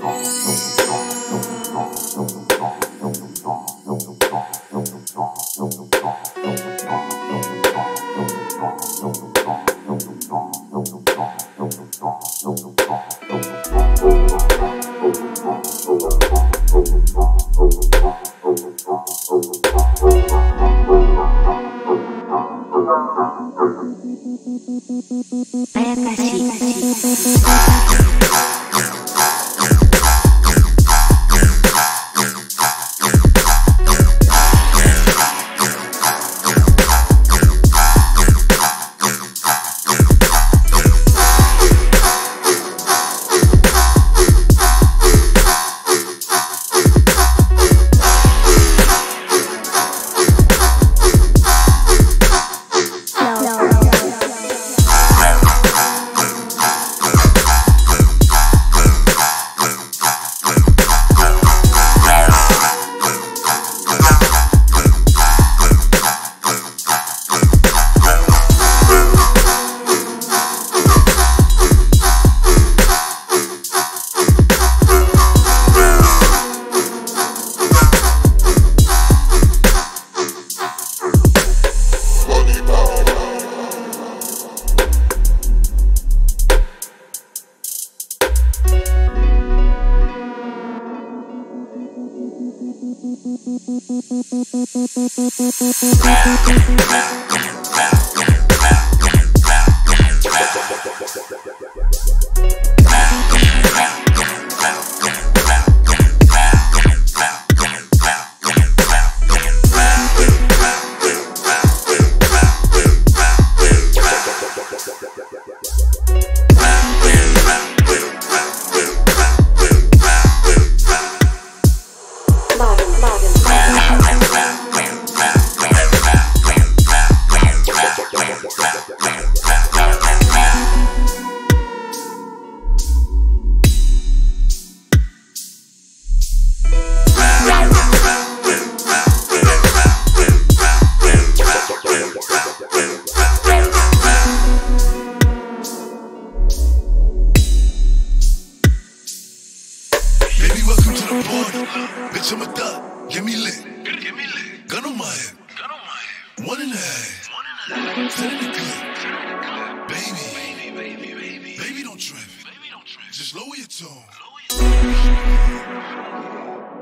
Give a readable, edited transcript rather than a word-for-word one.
Baby, don't trip. Just lower your tone.